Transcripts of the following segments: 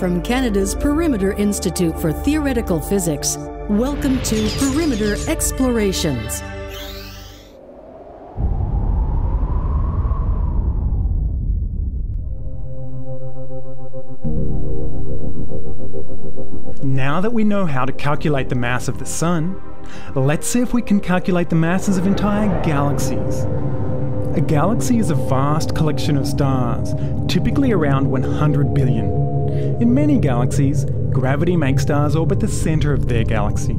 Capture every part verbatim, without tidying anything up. From Canada's Perimeter Institute for Theoretical Physics, welcome to Perimeter Explorations. Now that we know how to calculate the mass of the Sun, let's see if we can calculate the masses of entire galaxies. A galaxy is a vast collection of stars, typically around one hundred billion. In many galaxies, gravity makes stars orbit the centre of their galaxy,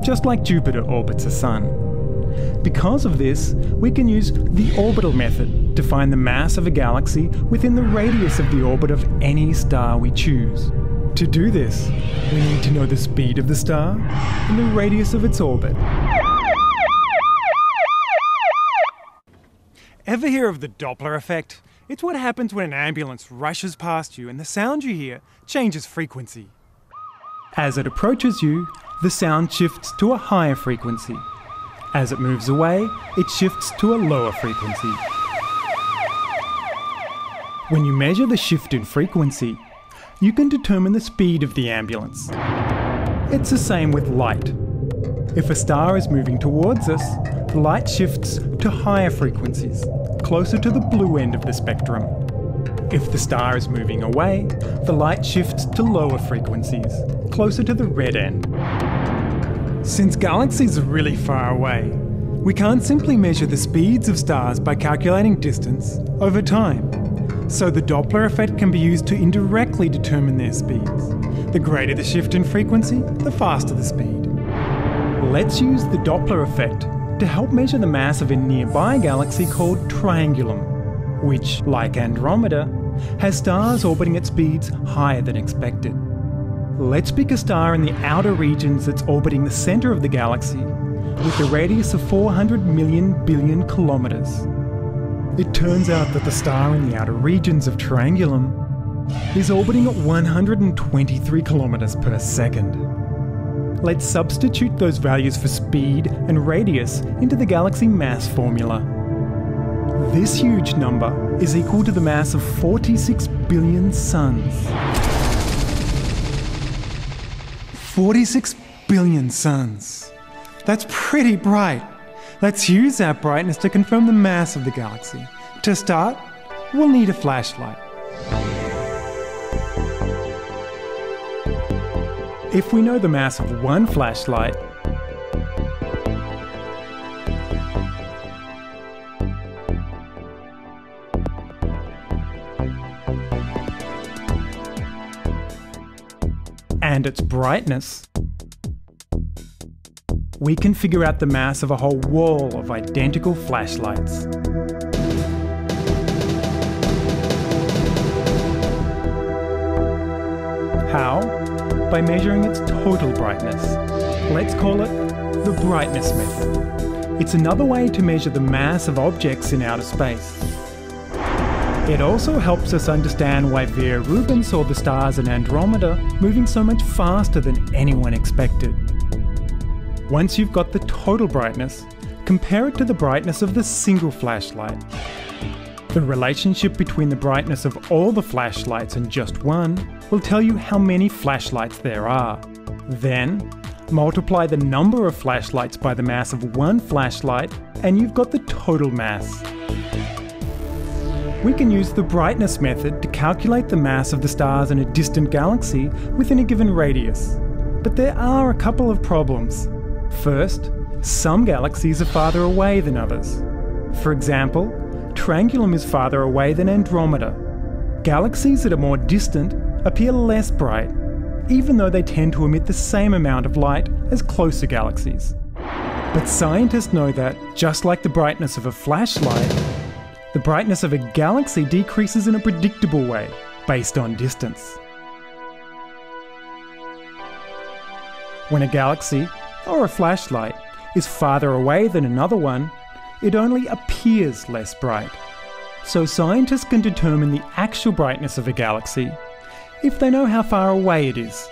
just like Jupiter orbits the Sun. Because of this, we can use the orbital method to find the mass of a galaxy within the radius of the orbit of any star we choose. To do this, we need to know the speed of the star and the radius of its orbit. Ever hear of the Doppler effect? It's what happens when an ambulance rushes past you and the sound you hear changes frequency. As it approaches you, the sound shifts to a higher frequency. As it moves away, it shifts to a lower frequency. When you measure the shift in frequency, you can determine the speed of the ambulance. It's the same with light. If a star is moving towards us, the light shifts to higher frequencies, closer to the blue end of the spectrum. If the star is moving away, the light shifts to lower frequencies, closer to the red end. Since galaxies are really far away, we can't simply measure the speeds of stars by calculating distance over time. So the Doppler effect can be used to indirectly determine their speeds. The greater the shift in frequency, the faster the speed. Let's use the Doppler effect to help measure the mass of a nearby galaxy called Triangulum, which, like Andromeda, has stars orbiting at speeds higher than expected. Let's pick a star in the outer regions that's orbiting the centre of the galaxy with a radius of four hundred million billion kilometres. It turns out that the star in the outer regions of Triangulum is orbiting at one hundred twenty-three kilometres per second. Let's substitute those values for speed and radius into the galaxy mass formula. This huge number is equal to the mass of forty-six billion suns. forty-six billion suns. That's pretty bright. Let's use that brightness to confirm the mass of the galaxy. To start, we'll need a flashlight. If we know the mass of one flashlight, and its brightness, we can figure out the mass of a whole wall of identical flashlights. How? By measuring its total brightness. Let's call it the brightness method. It's another way to measure the mass of objects in outer space. It also helps us understand why Vera Rubin saw the stars in Andromeda moving so much faster than anyone expected. Once you've got the total brightness, compare it to the brightness of the single flashlight. The relationship between the brightness of all the flashlights and just one will tell you how many flashlights there are. Then, multiply the number of flashlights by the mass of one flashlight and you've got the total mass. We can use the brightness method to calculate the mass of the stars in a distant galaxy within a given radius. But there are a couple of problems. First, some galaxies are farther away than others. For example, Triangulum is farther away than Andromeda. Galaxies that are more distant appear less bright, even though they tend to emit the same amount of light as closer galaxies. But scientists know that, just like the brightness of a flashlight, the brightness of a galaxy decreases in a predictable way, based on distance. When a galaxy, or a flashlight, is farther away than another one, it only appears less bright. So scientists can determine the actual brightness of a galaxy if they know how far away it is.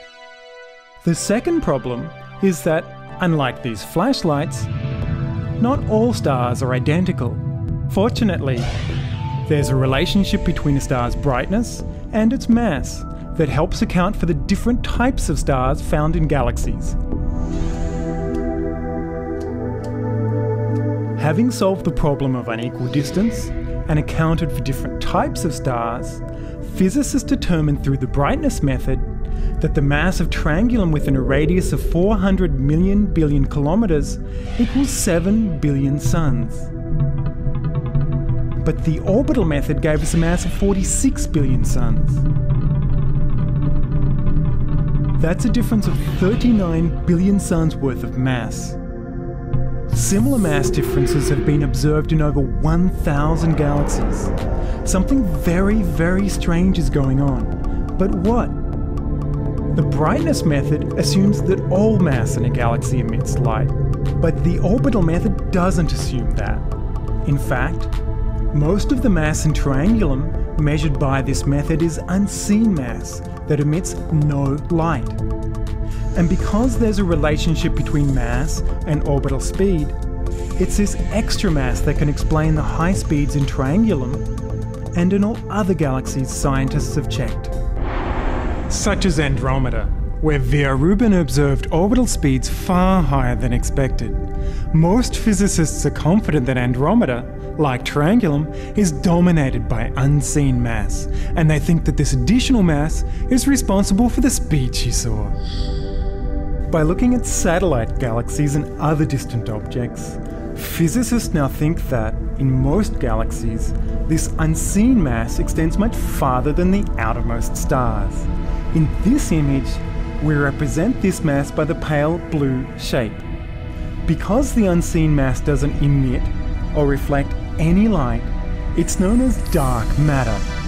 The second problem is that, unlike these flashlights, not all stars are identical. Fortunately, there's a relationship between a star's brightness and its mass that helps account for the different types of stars found in galaxies. Having solved the problem of unequal distance and accounted for different types of stars, physicists determined through the brightness method that the mass of Triangulum within a radius of four hundred million billion kilometres equals seven billion suns. But the orbital method gave us a mass of forty-six billion suns. That's a difference of thirty-nine billion suns worth of mass. Similar mass differences have been observed in over one thousand galaxies. Something very, very strange is going on. But what? The brightness method assumes that all mass in a galaxy emits light. But the orbital method doesn't assume that. In fact, most of the mass in Triangulum measured by this method is unseen mass that emits no light. And because there's a relationship between mass and orbital speed, it's this extra mass that can explain the high speeds in Triangulum and in all other galaxies scientists have checked. Such as Andromeda, where Vera Rubin observed orbital speeds far higher than expected. Most physicists are confident that Andromeda, like Triangulum, is dominated by unseen mass, and they think that this additional mass is responsible for the speed she saw. By looking at satellite galaxies and other distant objects, physicists now think that, in most galaxies, this unseen mass extends much farther than the outermost stars. In this image, we represent this mass by the pale blue shape. Because the unseen mass doesn't emit or reflect any light, it's known as dark matter.